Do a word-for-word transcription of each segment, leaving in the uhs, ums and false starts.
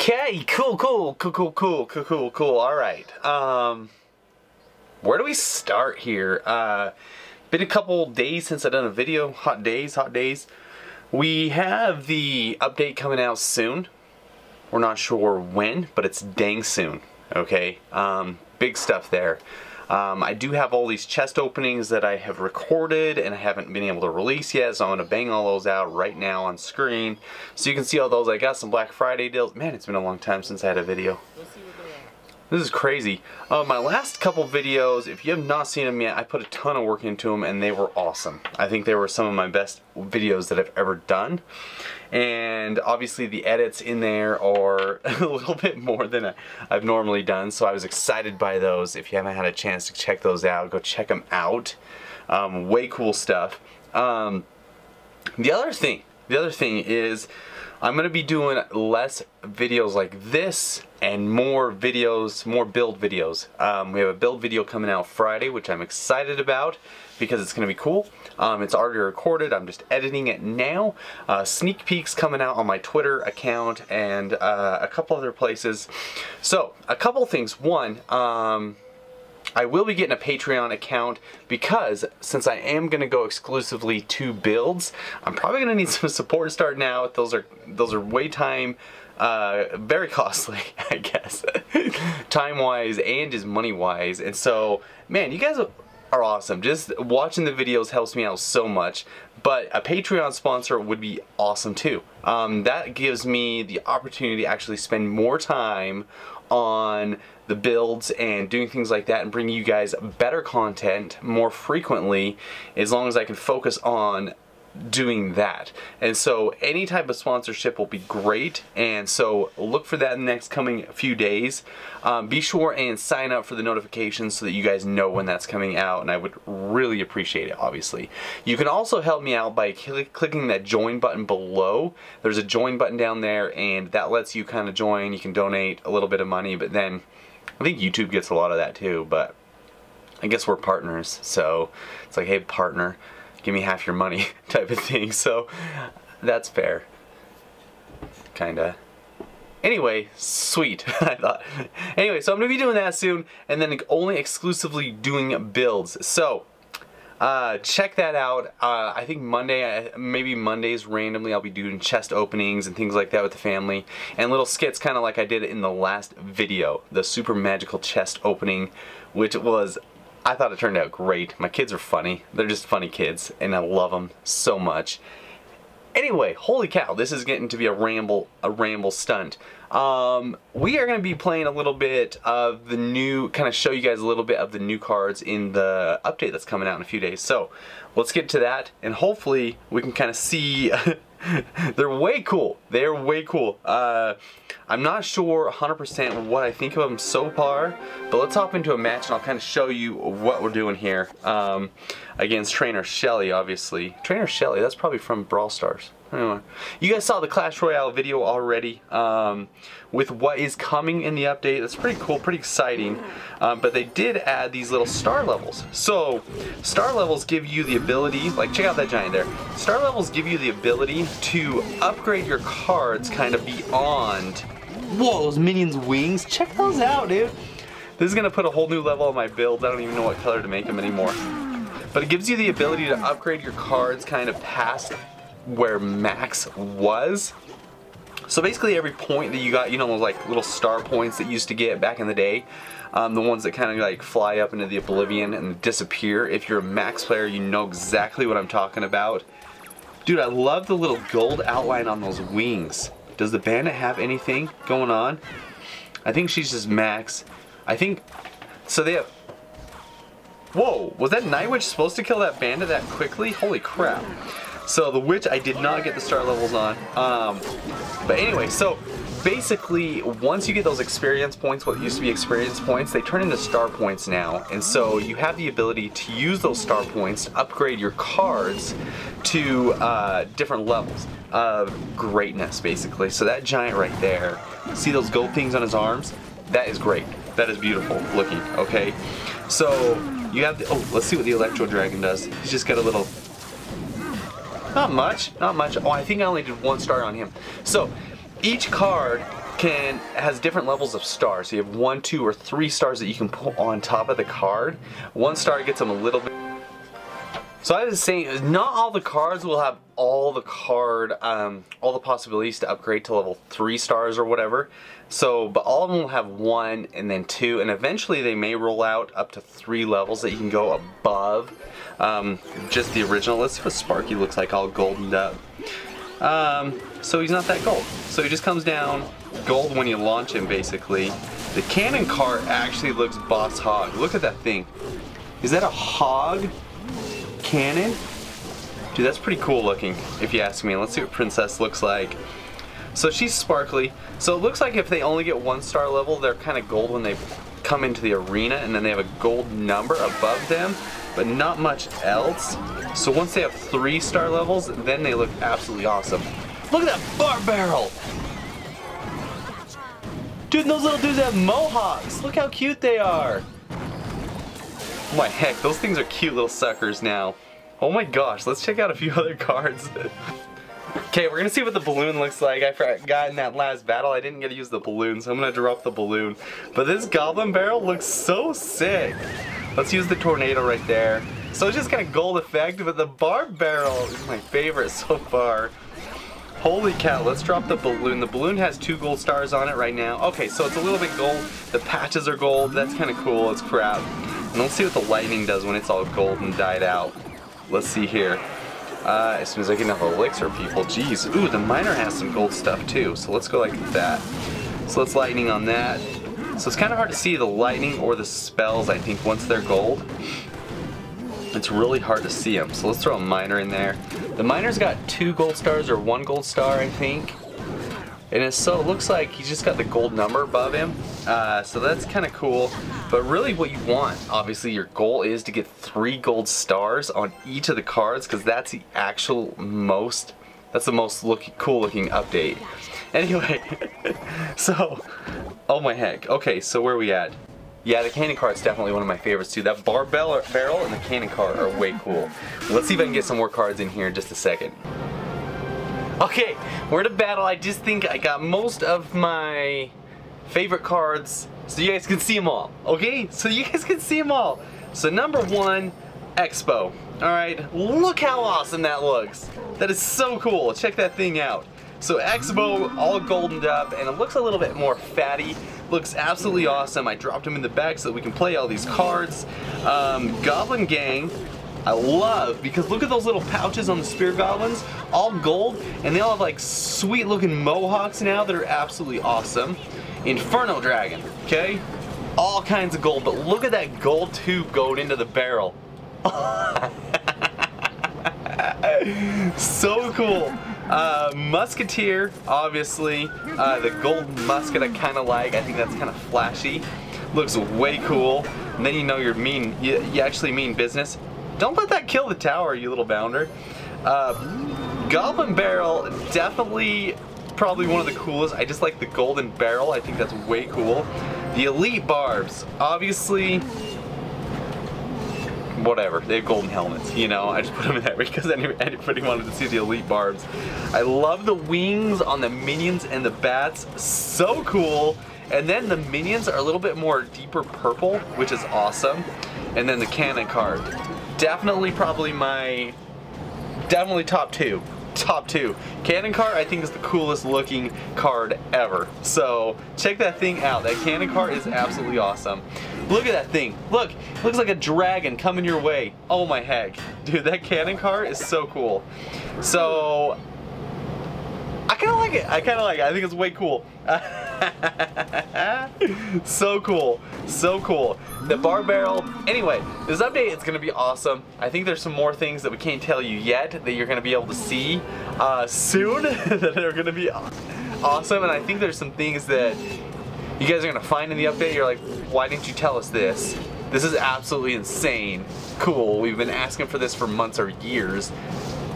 Okay, cool, cool, cool, cool, cool, cool, cool, cool. All right. Um, where do we start here? Uh, been a couple days since I've done a video. Hot days, hot days. We have the update coming out soon. We're not sure when, but it's dang soon. Okay, um, big stuff there. Um, I do have all these chest openings that I have recorded and I haven't been able to release yet, so I'm gonna bang all those out right now on screen, so you can see all those. I got some Black Friday deals. Man, it's been a long time since I had a video. This is crazy. Uh, my last couple videos, if you have not seen them yet, I put a ton of work into them and they were awesome. I think they were some of my best videos that I've ever done. And obviously the edits in there are a little bit more than I, I've normally done, so I was excited by those. If you haven't had a chance to check those out, go check them out. Um, way cool stuff. Um, the other thing, the other thing is, I'm gonna be doing less videos like this and more videos, more build videos. Um, we have a build video coming out Friday, which I'm excited about because it's gonna be cool. Um, it's already recorded, I'm just editing it now. Uh, sneak peeks coming out on my Twitter account and uh, a couple other places. So, a couple things. One, um, I will be getting a Patreon account because since I am going to go exclusively to builds, I'm probably going to need some support starting out. Those are those are way time, uh, very costly, I guess, time wise and just money wise. And so, man, you guys are awesome. Just watching the videos helps me out so much. But a Patreon sponsor would be awesome too. Um, that gives me the opportunity to actually spend more time on the builds and doing things like that and bring you guys better content more frequently, as long as I can focus on doing that. And so any type of sponsorship will be great, and so look for that in the next coming few days. Um, be sure and sign up for the notifications so that you guys know when that's coming out, and I would really appreciate it, obviously. You can also help me out by cl- clicking that join button below. There's a join button down there, and that lets you kind of join. You can donate a little bit of money, but then I think YouTube gets a lot of that too, but I guess we're partners, so it's like, hey partner, give me half your money type of thing, so that's fair. Kinda. Anyway, sweet, I thought. Anyway, so I'm gonna be doing that soon, and then only exclusively doing builds. So, uh, check that out. Uh, I think Monday, maybe Mondays randomly, I'll be doing chest openings and things like that with the family, and little skits kinda like I did in the last video, the super magical chest opening, which was, I thought it turned out great. My kids are funny. They're just funny kids, and I love them so much. Anyway, holy cow, this is getting to be a ramble, a ramble stunt. Um, we are going to be playing a little bit of the new, kind of show you guys a little bit of the new cards in the update that's coming out in a few days. So, let's get to that, and hopefully we can kind of see. They're way cool. They're way cool. Uh, I'm not sure one hundred percent what I think of them so far, but let's hop into a match and I'll kind of show you what we're doing here um, against Trainer Shelley, obviously. Trainer Shelley, that's probably from Brawl Stars. Anyway, you guys saw the Clash Royale video already um, with what is coming in the update. That's pretty cool, pretty exciting. Um, but they did add these little star levels. So star levels give you the ability, like check out that giant there. Star levels give you the ability to upgrade your cards kind of beyond. Whoa, those minions' wings, check those out, dude. This is gonna put a whole new level on my build. I don't even know what color to make them anymore. But it gives you the ability to upgrade your cards kind of past where max was. So basically every point that you got, you know, those like little star points that you used to get back in the day, um, the ones that kind of like fly up into the oblivion and disappear. If you're a max player, you know exactly what I'm talking about. Dude, I love the little gold outline on those wings. Does the bandit have anything going on? I think she's just max. I think, so they have, whoa, was that Night Witch supposed to kill that bandit that quickly? Holy crap. So the witch, I did not get the star levels on, um, but anyway, so basically once you get those experience points, what used to be experience points, they turn into star points now, and so you have the ability to use those star points to upgrade your cards to uh, different levels of greatness, basically. So that giant right there, see those gold things on his arms? That is great. That is beautiful looking, okay? So you have, the, oh, let's see what the Electro Dragon does. He's just got a little... Not much, not much. Oh, I think I only did one star on him. So, each card can has different levels of stars. So you have one, two, or three stars that you can put on top of the card. One star gets them a little bit. So I was saying, not all the cards will have all the card, um, all the possibilities to upgrade to level three stars or whatever. So, but all of them will have one and then two, and eventually they may roll out up to three levels that you can go above um, just the original. Let's see what Sparky looks like, all goldened up. Um, so he's not that gold. So he just comes down gold when you launch him, basically. The cannon cart actually looks boss hog. Look at that thing. Is that a hog? Cannon? Dude, that's pretty cool looking, if you ask me. Let's see what Princess looks like. So she's sparkly. So it looks like if they only get one star level, they're kind of gold when they come into the arena, and then they have a gold number above them, but not much else. So once they have three star levels, then they look absolutely awesome. Look at that bar barrel! Dude, those little dudes have mohawks! Look how cute they are! Oh my heck, those things are cute little suckers now. Oh my gosh, let's check out a few other cards. Okay, we're gonna see what the balloon looks like. I forgot in that last battle I didn't get to use the balloon, so I'm gonna drop the balloon. But this goblin barrel looks so sick. Let's use the tornado right there. So it's just kind of gold effect, but the bar barrel is my favorite so far. Holy cow, let's drop the balloon. The balloon has two gold stars on it right now. Okay, so it's a little bit gold. The patches are gold. That's kind of cool. It's crap. And let's see what the lightning does when it's all gold and died out. Let's see here. Uh, as soon as I get enough elixir, people. Jeez. Ooh, the miner has some gold stuff too. So let's go like that. So let's lightning on that. So it's kind of hard to see the lightning or the spells, I think, once they're gold. It's really hard to see them. So let's throw a miner in there. The miner's got two gold stars or one gold star, I think. And it's so, it looks like he's just got the gold number above him. Uh, so that's kind of cool. But really what you want, obviously your goal is to get three gold stars on each of the cards, because that's the actual most, that's the most look, cool looking update. Anyway, so, oh my heck. Okay, so where are we at? Yeah, the cannon cart is definitely one of my favorites too. That barbell barrel and the cannon cart are way cool. Let's see if I can get some more cards in here in just a second. Okay, we're in a battle. I just think I got most of my favorite cards, so you guys can see them all. Okay, so you guys can see them all. So number one, Expo. All right, look how awesome that looks. That is so cool. Check that thing out. So Expo, all goldened up, and it looks a little bit more fatty. Looks absolutely awesome. I dropped him in the back so that we can play all these cards. Um, Goblin Gang. I love, because look at those little pouches on the spear goblins, all gold, and they all have like sweet looking mohawks now that are absolutely awesome. Inferno Dragon, okay? All kinds of gold, but look at that gold tube going into the barrel. So cool. Uh, Musketeer, obviously. Uh, the gold musket I kind of like. I think that's kind of flashy. Looks way cool. And then you know you're mean, you, you actually mean business. Don't let that kill the tower, you little bounder. Uh, Goblin Barrel, definitely probably one of the coolest. I just like the golden barrel. I think that's way cool. The Elite Barbs, obviously, whatever. They have golden helmets, you know. I just put them in there because anybody wanted to see the Elite Barbs. I love the wings on the minions and the bats. So cool. And then the minions are a little bit more deeper purple, which is awesome. And then the cannon card. Definitely probably my, definitely top two, top two. Cannon cart I think is the coolest looking card ever. So check that thing out. That cannon cart is absolutely awesome. Look at that thing. Look, it looks like a dragon coming your way. Oh my heck. Dude, that cannon cart is so cool. So I kind of like it. I kind of like it. I think it's way cool. So cool. So cool. The bar barrel. Anyway, this update is going to be awesome. I think there's some more things that we can't tell you yet that you're going to be able to see uh, soon that are going to be awesome. And I think there's some things that you guys are going to find in the update. You're like, why didn't you tell us this? This is absolutely insane. Cool. We've been asking for this for months or years.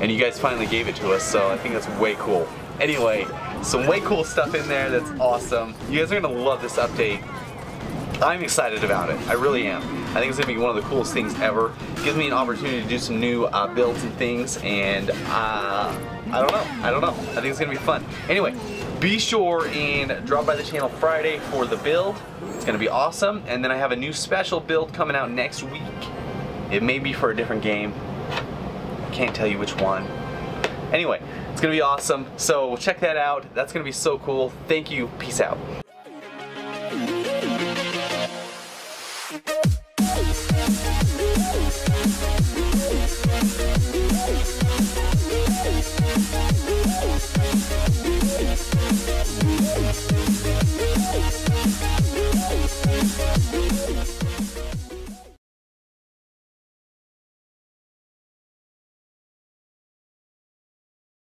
And you guys finally gave it to us. So I think that's way cool. Anyway, some way cool stuff in there that's awesome. You guys are going to love this update. I'm excited about it. I really am. I think it's going to be one of the coolest things ever. It gives me an opportunity to do some new uh, builds and things, and uh, I don't know. I don't know. I think it's going to be fun. Anyway. be sure and drop by the channel Friday for the build. It's going to be awesome. And then I have a new special build coming out next week. It may be for a different game. Can't tell you which one. Anyway, it's going to be awesome. So check that out. That's going to be so cool. Thank you. Peace out.